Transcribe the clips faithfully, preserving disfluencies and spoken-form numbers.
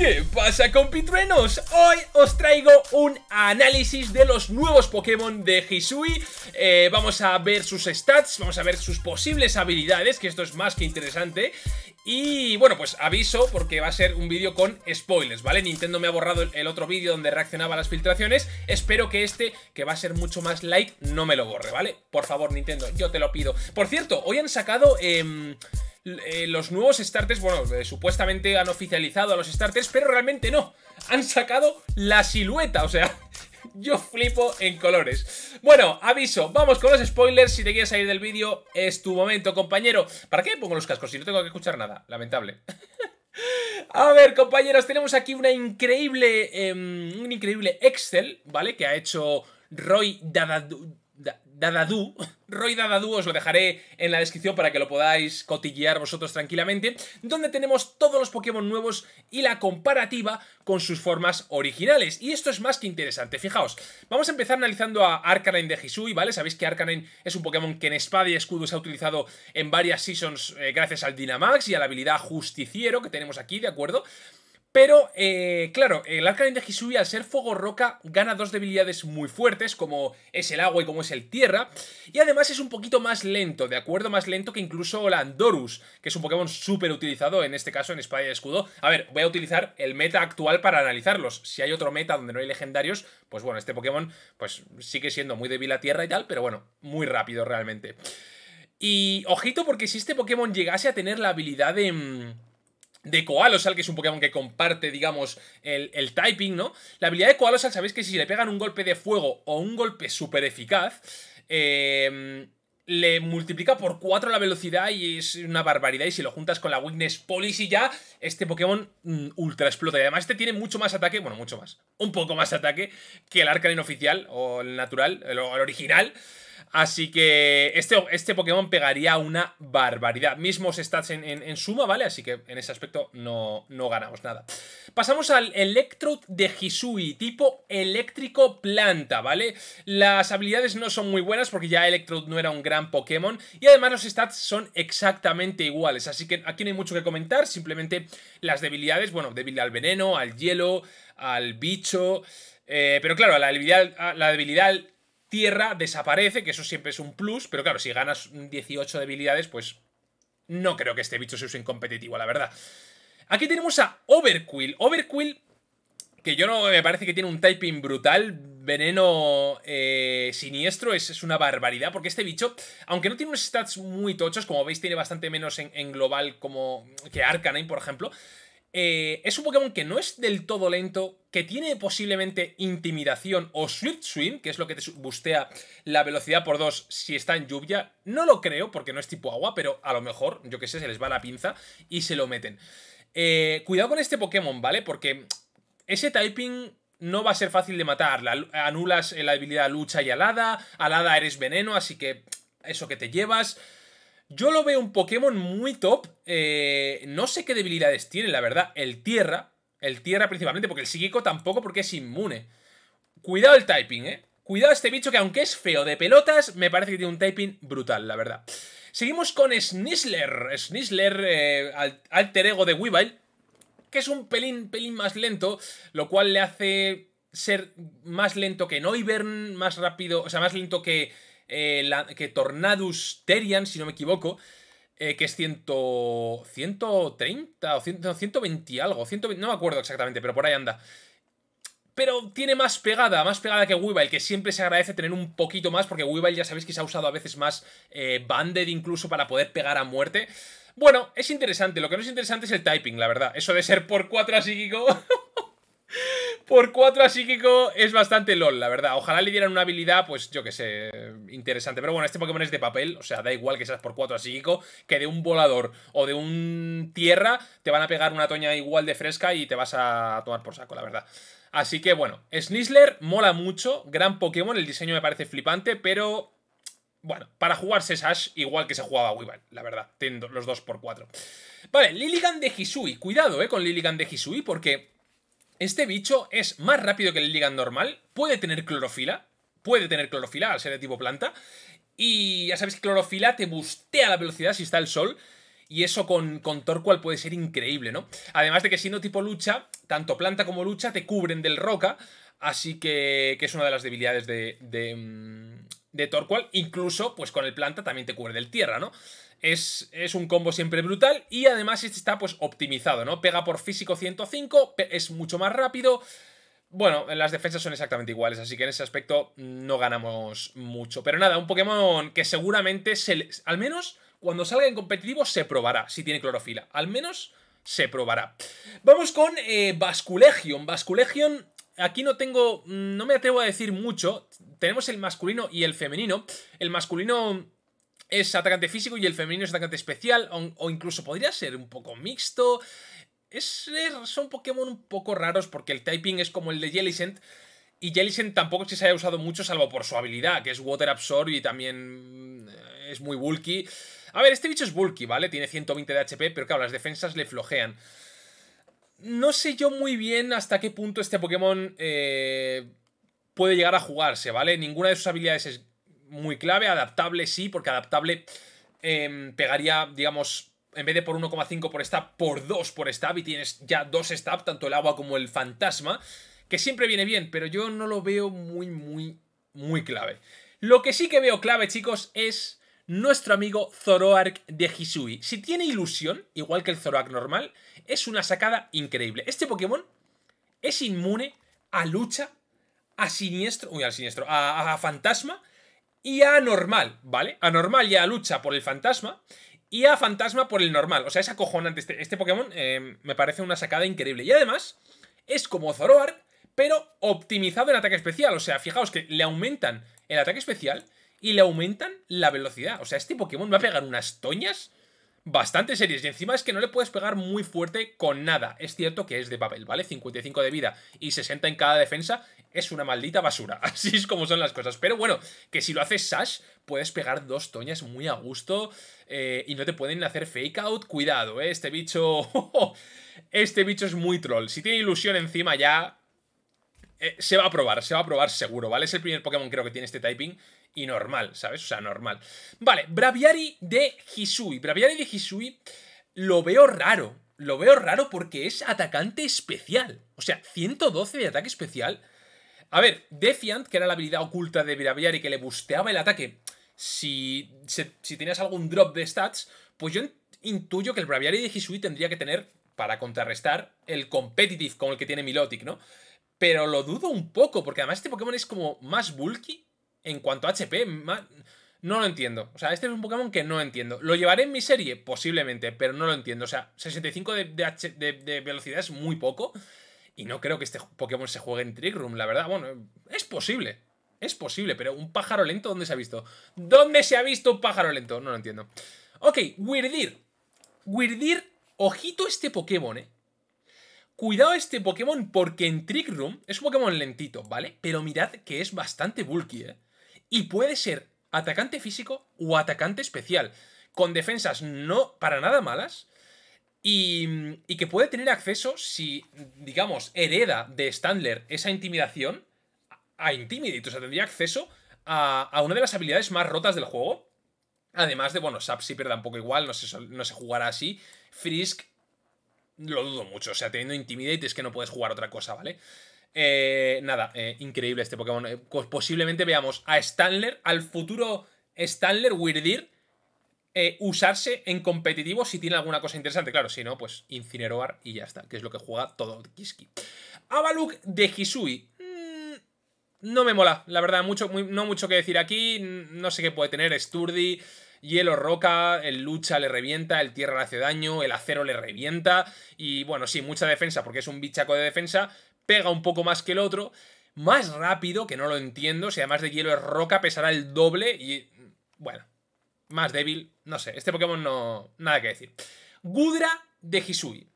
¿Qué pasa, compitruenos? Hoy os traigo un análisis de los nuevos Pokémon de Hisui. eh, Vamos a ver sus stats, vamos a ver sus posibles habilidades, que esto es más que interesante. Y bueno, pues aviso porque va a ser un vídeo con spoilers, ¿vale? Nintendo me ha borrado el otro vídeo donde reaccionaba a las filtraciones. Espero que este, que va a ser mucho más light, no me lo borre, ¿vale? Por favor, Nintendo, yo te lo pido. Por cierto, hoy han sacado... Eh... Eh, los nuevos starters, bueno, eh, supuestamente han oficializado a los starters, pero realmente no, han sacado la silueta, o sea, yo flipo en colores. Bueno, aviso, vamos con los spoilers, si te quieres salir del vídeo es tu momento, compañero. ¿Para qué pongo los cascos si no tengo que escuchar nada? Lamentable. A ver, compañeros, tenemos aquí una increíble, eh, un increíble Excel, ¿vale? Que ha hecho Roy Dadadu. Dadadu, Roy Dadadu, os lo dejaré en la descripción para que lo podáis cotillear vosotros tranquilamente, donde tenemos todos los Pokémon nuevos y la comparativa con sus formas originales. Y esto es más que interesante, fijaos. Vamos a empezar analizando a Arcanine de Hisui, ¿vale? Sabéis que Arcanine es un Pokémon que en Espada y Escudo se ha utilizado en varias seasons eh, gracias al Dynamax y a la habilidad Justiciero que tenemos aquí, ¿de acuerdo? Pero, eh, claro, el Arcanine de Hisui, al ser Fuego Roca, gana dos debilidades muy fuertes, como es el agua y como es el tierra. Y además es un poquito más lento, ¿de acuerdo? Más lento que incluso el Enamorus, que es un Pokémon súper utilizado, en este caso en Espada y Escudo. A ver, voy a utilizar el meta actual para analizarlos. Si hay otro meta donde no hay legendarios, pues bueno, este Pokémon pues sigue siendo muy débil a tierra y tal, pero bueno, muy rápido realmente. Y ojito, porque si este Pokémon llegase a tener la habilidad de... Mmm, de Koalosal, que es un Pokémon que comparte, digamos, el, el typing, ¿no? La habilidad de Koalosal, sabéis que si le pegan un golpe de fuego o un golpe súper eficaz, eh, le multiplica por cuatro la velocidad y es una barbaridad. Y si lo juntas con la Weakness Policy ya, este Pokémon mm, ultra explota. Y además este tiene mucho más ataque, bueno, mucho más, un poco más ataque que el Arcanine oficial o el natural, el, el original. Así que este, este Pokémon pegaría una barbaridad. Mismos stats en, en, en suma, ¿vale? Así que en ese aspecto no, no ganamos nada. Pasamos al Electrode de Hisui, tipo eléctrico planta, ¿vale? Las habilidades no son muy buenas porque ya Electrode no era un gran Pokémon. Y además los stats son exactamente iguales. Así que aquí no hay mucho que comentar. Simplemente las debilidades, bueno, débil al veneno, al hielo, al bicho. Eh, pero claro, la debilidad... La debilidad Tierra desaparece, que eso siempre es un plus, pero claro, si ganas dieciocho debilidades, pues no creo que este bicho se use en competitivo, la verdad. Aquí tenemos a Overquill. Overquill, que yo no me parece que tiene un typing brutal, veneno eh, siniestro, es, es una barbaridad, porque este bicho, aunque no tiene unos stats muy tochos, como veis tiene bastante menos en, en global como que Arcanine, por ejemplo... Eh, es un Pokémon que no es del todo lento, que tiene posiblemente Intimidación o Swift Swim, que es lo que te bustea la velocidad por dos si está en lluvia. No lo creo porque no es tipo agua, pero a lo mejor, yo qué sé, se les va la pinza y se lo meten. Eh, cuidado con este Pokémon, ¿vale? Porque ese typing no va a ser fácil de matar. La, anulas la habilidad Lucha y Alada. Alada eres veneno, así que eso que te llevas... Yo lo veo un Pokémon muy top, eh, no sé qué debilidades tiene, la verdad, el Tierra, el Tierra principalmente, porque el Psíquico tampoco, porque es inmune. Cuidado el typing, eh, cuidado este bicho que aunque es feo de pelotas, me parece que tiene un typing brutal, la verdad. Seguimos con Snizzler, Snizzler, eh, alter ego de Weavile, que es un pelín, pelín más lento, lo cual le hace ser más lento que Noivern, más rápido, o sea, más lento que... Eh, la, que Tornadus Terian, si no me equivoco, eh, que es cien, ciento treinta o cien, no, ciento veinte y algo, ciento veinte, no me acuerdo exactamente, pero por ahí anda. Pero tiene más pegada, más pegada que Weavile, que siempre se agradece tener un poquito más, porque Weavile ya sabéis que se ha usado a veces más eh, Banded incluso para poder pegar a muerte. Bueno, es interesante, lo que no es interesante es el typing, la verdad. Eso de ser por cuatro a psíquico... Por cuatro a psíquico es bastante LOL, la verdad. Ojalá le dieran una habilidad, pues yo que sé, interesante. Pero bueno, este Pokémon es de papel, o sea, da igual que seas por cuatro a psíquico, que de un volador o de un tierra te van a pegar una toña igual de fresca y te vas a tomar por saco, la verdad. Así que bueno, Snizzler mola mucho, gran Pokémon, el diseño me parece flipante, pero bueno, para jugarse Sash igual que se jugaba Weavile, la verdad, teniendo los dos por cuatro. Vale, Lilligant de Hisui, cuidado eh, con Lilligant de Hisui porque... Este bicho es más rápido que el Lilligant normal, puede tener clorofila, puede tener clorofila al ser de tipo planta, y ya sabéis que clorofila te bustea la velocidad si está el sol, y eso con, con Torqual puede ser increíble, ¿no? Además de que siendo tipo lucha, tanto planta como lucha te cubren del roca, así que, que es una de las debilidades de, de, de Torqual. Incluso, pues con el planta también te cubre del tierra, ¿no? Es, es un combo siempre brutal y además este está pues optimizado, ¿no? Pega por físico ciento cinco, es mucho más rápido. Bueno, las defensas son exactamente iguales, así que en ese aspecto no ganamos mucho. Pero nada, un Pokémon que seguramente, se le, al menos cuando salga en competitivo, se probará si tiene clorofila. Al menos se probará. Vamos con eh, Basculegion. Basculegion, aquí no tengo, no me atrevo a decir mucho. Tenemos el masculino y el femenino. El masculino es atacante físico y el femenino es atacante especial, o, o incluso podría ser un poco mixto. Es, es, son Pokémon un poco raros porque el typing es como el de Jellicent y Jellicent tampoco es que se haya usado mucho salvo por su habilidad, que es Water Absorb y también es muy bulky. A ver, este bicho es bulky, ¿vale? Tiene ciento veinte de H P, pero claro, las defensas le flojean. No sé yo muy bien hasta qué punto este Pokémon eh, puede llegar a jugarse, ¿vale? Ninguna de sus habilidades es muy clave. Adaptable sí, porque adaptable eh, pegaría, digamos, en vez de por uno coma cinco por stab, por dos por stab, y tienes ya dos stab, tanto el agua como el fantasma, que siempre viene bien, pero yo no lo veo muy, muy, muy clave. Lo que sí que veo clave, chicos, es nuestro amigo Zoroark de Hisui. Si tiene ilusión, igual que el Zoroark normal, es una sacada increíble. Este Pokémon es inmune a lucha, a siniestro, uy, al siniestro, a, a fantasma y a normal, ¿vale? A normal y a lucha por el fantasma, y a fantasma por el normal. O sea, es acojonante. Este, este Pokémon eh, me parece una sacada increíble. Y además, es como Zoroark, pero optimizado en ataque especial. O sea, fijaos que le aumentan el ataque especial y le aumentan la velocidad. O sea, este Pokémon va a pegar unas toñas bastante serias. Y encima es que no le puedes pegar muy fuerte con nada. Es cierto que es de papel, ¿vale? cincuenta y cinco de vida y sesenta en cada defensa es una maldita basura. Así es como son las cosas. Pero bueno, que si lo haces Sash, puedes pegar dos toñas muy a gusto eh, y no te pueden hacer fake out. Cuidado, ¿eh? Este bicho... este bicho es muy troll. Si tiene ilusión encima ya... Eh, se va a probar, se va a probar seguro, ¿vale? Es el primer Pokémon creo que tiene este typing y normal, ¿sabes? O sea, normal. Vale, Braviary de Hisui. Braviary de Hisui lo veo raro. Lo veo raro porque es atacante especial. O sea, ciento doce de ataque especial. A ver, Defiant, que era la habilidad oculta de Braviary que le busteaba el ataque. Si, se, si tenías algún drop de stats, pues yo intuyo que el Braviary de Hisui tendría que tener, para contrarrestar, el Competitive con el que tiene Milotic, ¿no? Pero lo dudo un poco, porque además este Pokémon es como más bulky en cuanto a H P. Más... No lo entiendo. O sea, este es un Pokémon que no entiendo. ¿Lo llevaré en mi serie? Posiblemente, pero no lo entiendo. O sea, sesenta y cinco de, de, H... de, de velocidad es muy poco. Y no creo que este Pokémon se juegue en Trick Room, la verdad. Bueno, es posible. Es posible, pero ¿un pájaro lento dónde se ha visto? ¿Dónde se ha visto un pájaro lento? No lo entiendo. Ok, Wyrdeer. Wyrdeer, ojito este Pokémon, eh. Cuidado este Pokémon porque en Trick Room es un Pokémon lentito, ¿vale? Pero mirad que es bastante bulky, ¿eh? Y puede ser atacante físico o atacante especial, con defensas no para nada malas y, y que puede tener acceso, si, digamos, hereda de Standler esa intimidación, a Intimidate. O sea, tendría acceso a, a una de las habilidades más rotas del juego. Además de, bueno, Sapsipper tampoco igual, no se, no se jugará así. Frisk... lo dudo mucho, o sea, teniendo Intimidate es que no puedes jugar otra cosa, ¿vale? Eh, nada, eh, increíble este Pokémon. Eh, posiblemente veamos a Standler, al futuro Standler, Wyrdeer, eh, usarse en competitivo si tiene alguna cosa interesante. Claro, si no, pues Incineroar y ya está, que es lo que juega todo Kiski. Avaluk de Hisui. Mm, no me mola, la verdad, mucho, muy, no mucho que decir aquí. No sé qué puede tener, Sturdy... hielo, roca, el lucha le revienta, el tierra le hace daño, el acero le revienta y bueno, sí, mucha defensa porque es un bichaco de defensa, pega un poco más que el otro, más rápido, que no lo entiendo, si además de hielo es roca pesará el doble y bueno, más débil, no sé, este Pokémon no, nada que decir. Goodra de Hisui,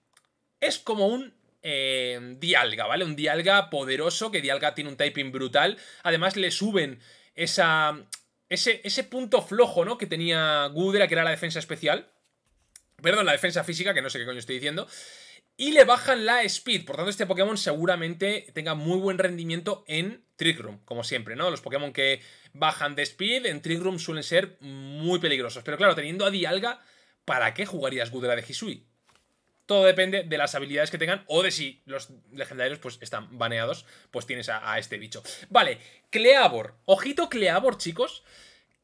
es como un eh, Dialga, ¿vale? Un Dialga poderoso, que Dialga tiene un typing brutal, además le suben esa... Ese, ese punto flojo, ¿no? Que tenía Goodra, que era la defensa especial. Perdón, la defensa física, que no sé qué coño estoy diciendo. Y le bajan la speed. Por tanto, este Pokémon seguramente tenga muy buen rendimiento en Trick Room, como siempre, ¿no? Los Pokémon que bajan de speed en Trick Room suelen ser muy peligrosos. Pero claro, teniendo a Dialga, ¿para qué jugarías Goodra de Hisui? Todo depende de las habilidades que tengan o de si los legendarios pues están baneados, pues tienes a, a este bicho. Vale, Cleavor. Ojito Cleavor, chicos.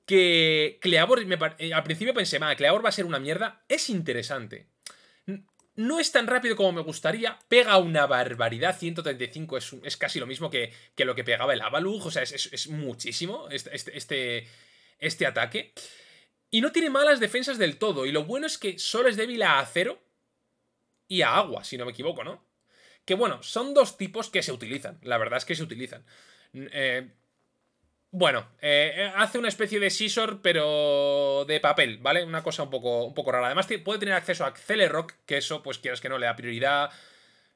Que Cleavor, me, al principio pensé, ma, Cleavor va a ser una mierda. Es interesante. No es tan rápido como me gustaría. Pega una barbaridad. ciento treinta y cinco es, es casi lo mismo que, que lo que pegaba el Avalug. O sea, es, es, es muchísimo este, este, este, este ataque. Y no tiene malas defensas del todo. Y lo bueno es que solo es débil a acero y a agua, si no me equivoco, ¿no? Que bueno, son dos tipos que se utilizan. La verdad es que se utilizan. Eh, bueno, eh, hace una especie de scissor, pero de papel, ¿vale? Una cosa un poco, un poco rara. Además, puede tener acceso a Celerock, que eso, pues quieras que no, le da prioridad.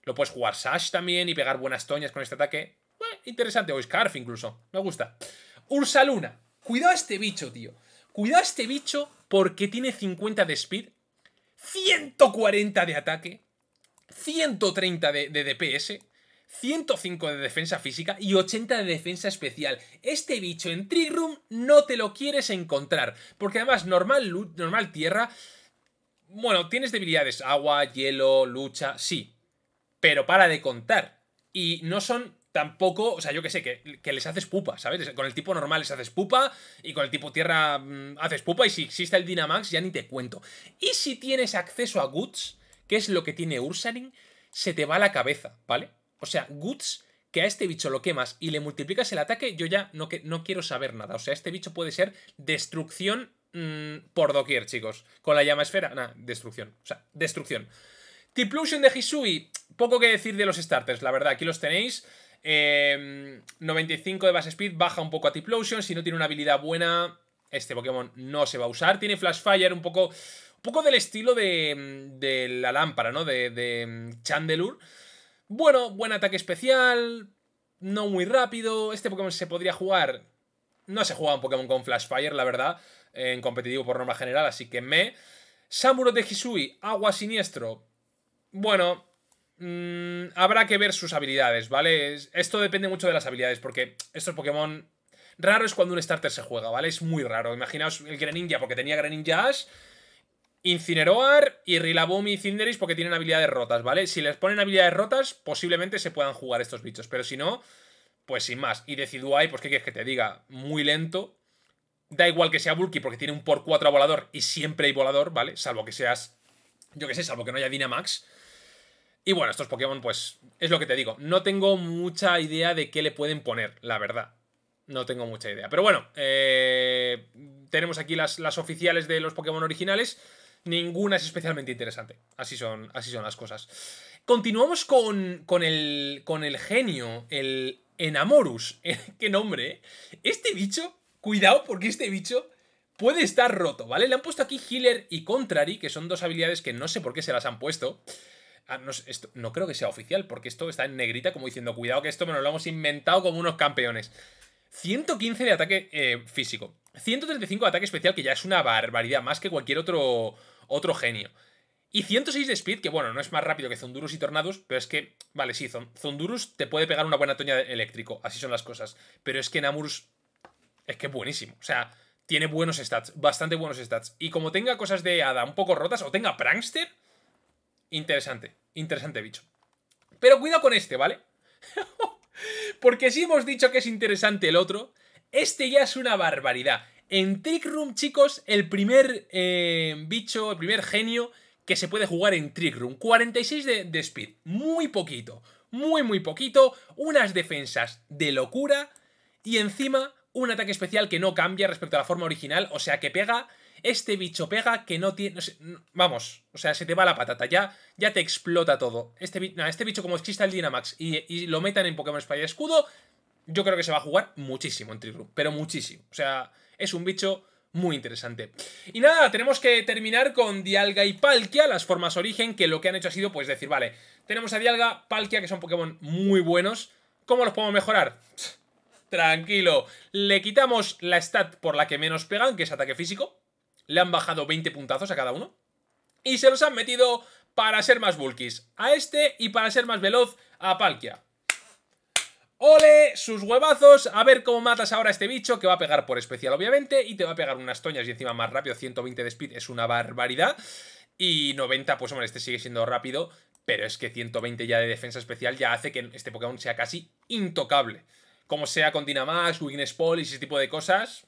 Lo puedes jugar Sash también y pegar buenas toñas con este ataque. Eh, interesante. O Scarf incluso. Me gusta. Ursaluna. Cuidado a este bicho, tío. Cuidado a este bicho porque tiene cincuenta de speed, ciento cuarenta de ataque, ciento treinta de, de D P S, ciento cinco de defensa física y ochenta de defensa especial. Este bicho en Trick Room no te lo quieres encontrar, porque además normal, normal tierra, bueno, tienes debilidades agua, hielo, lucha, sí, pero para de contar. Y no son... Tampoco, o sea, yo que sé, que, que les haces pupa, ¿sabes? Con el tipo normal les haces pupa y con el tipo tierra mmm, haces pupa y si existe el Dynamax ya ni te cuento. Y si tienes acceso a Guts, que es lo que tiene Ursaring, se te va la cabeza, ¿vale? O sea, Guts, que a este bicho lo quemas y le multiplicas el ataque, yo ya no, que, no quiero saber nada. O sea, este bicho puede ser destrucción mmm, por doquier, chicos. Con la llama esfera, nada, destrucción, o sea, destrucción. Tiplosion de Hisui, poco que decir de los starters, la verdad, aquí los tenéis. Eh, noventa y cinco de base speed, baja un poco a Tiplosion. Si no tiene una habilidad buena, este Pokémon no se va a usar. Tiene Flash Fire, un poco, un poco del estilo de, de la lámpara, ¿no? De, de Chandelure. Bueno, buen ataque especial, no muy rápido. Este Pokémon se podría jugar... No se juega un Pokémon con Flash Fire, la verdad, en competitivo por norma general, así que me... Samuro de Hisui, agua siniestro. Bueno... Mm, habrá que ver sus habilidades, ¿vale? Esto depende mucho de las habilidades, porque estos Pokémon... Raro es cuando un starter se juega, ¿vale? Es muy raro. Imaginaos el Greninja, porque tenía Greninja Ash, Incineroar y Rillaboom y Cinderace porque tienen habilidades rotas, ¿vale? Si les ponen habilidades rotas, posiblemente se puedan jugar estos bichos, pero si no, pues sin más. Y Decidueye, pues ¿qué quieres que te diga? Muy lento. Da igual que sea bulky, porque tiene un por cuatro a volador y siempre hay volador, ¿vale? Salvo que seas... Yo qué sé, salvo que no haya Dynamax. Y bueno, estos Pokémon, pues, es lo que te digo. No tengo mucha idea de qué le pueden poner, la verdad. No tengo mucha idea. Pero bueno, eh, tenemos aquí las, las oficiales de los Pokémon originales. Ninguna es especialmente interesante. Así son, así son las cosas. Continuamos con, con, el, con el genio, el Enamorus. ¡Qué nombre, eh! Este bicho, cuidado, porque este bicho... puede estar roto, ¿vale? Le han puesto aquí Healer y Contrary, que son dos habilidades que no sé por qué se las han puesto. Ah, no, esto, no creo que sea oficial, porque esto está en negrita como diciendo, cuidado que esto nos lo hemos inventado como unos campeones. ciento quince de ataque eh, físico, ciento treinta y cinco de ataque especial, que ya es una barbaridad, más que cualquier otro, otro genio. Y ciento seis de speed, que bueno, no es más rápido que Zonduros y Tornados, pero es que, vale, sí, Zonduros te puede pegar una buena toña de eléctrico, así son las cosas. Pero es que Enamorus es que es buenísimo, o sea, tiene buenos stats, bastante buenos stats. Y como tenga cosas de hada un poco rotas o tenga Prankster... Interesante, interesante bicho. Pero cuidado con este, ¿vale? Porque si hemos dicho que es interesante el otro, este ya es una barbaridad. En Trick Room, chicos, el primer eh, bicho, el primer genio que se puede jugar en Trick Room. cuarenta y seis de, de speed, muy poquito, muy muy poquito, unas defensas de locura y encima un ataque especial que no cambia respecto a la forma original, o sea que pega... Este bicho pega que no tiene... No sé, vamos, o sea, se te va la patata. Ya, ya te explota todo. Este, nah, este bicho, como exista el Dynamax y, y lo metan en Pokémon Espada y Escudo, yo creo que se va a jugar muchísimo en Trick Room. Pero muchísimo. O sea, es un bicho muy interesante. Y nada, tenemos que terminar con Dialga y Palkia, las formas origen, que lo que han hecho ha sido, pues, decir, vale, tenemos a Dialga, Palkia, que son Pokémon muy buenos. ¿Cómo los podemos mejorar? Tranquilo. Le quitamos la stat por la que menos pegan, que es ataque físico. Le han bajado veinte puntazos a cada uno. Y se los han metido para ser más bulkies a este y para ser más veloz a Palkia. ¡Ole! ¡Sus huevazos! A ver cómo matas ahora a este bicho, que va a pegar por especial, obviamente, y te va a pegar unas toñas y encima más rápido. ciento veinte de speed es una barbaridad. Y noventa, pues hombre, este sigue siendo rápido, pero es que ciento veinte ya de defensa especial ya hace que este Pokémon sea casi intocable. Como sea con Dynamax, Weakness Policy, ese tipo de cosas.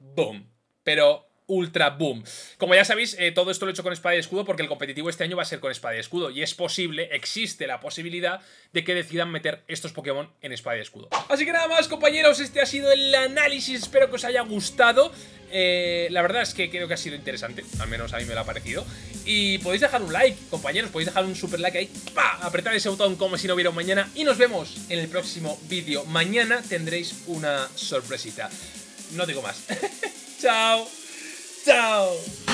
¡Boom! Pero... ultra boom. Como ya sabéis, eh, todo esto lo he hecho con espada y escudo porque el competitivo este año va a ser con espada y escudo, y es posible, existe la posibilidad de que decidan meter estos Pokémon en espada y escudo. Así que nada más, compañeros, este ha sido el análisis, espero que os haya gustado. Eh, la verdad es que creo que ha sido interesante, al menos a mí me lo ha parecido. Y podéis dejar un like, compañeros, podéis dejar un super like ahí, ¡pah! Apretad ese botón como si no hubiera un mañana, y nos vemos en el próximo vídeo. Mañana tendréis una sorpresita. No digo más. Chao. Chao.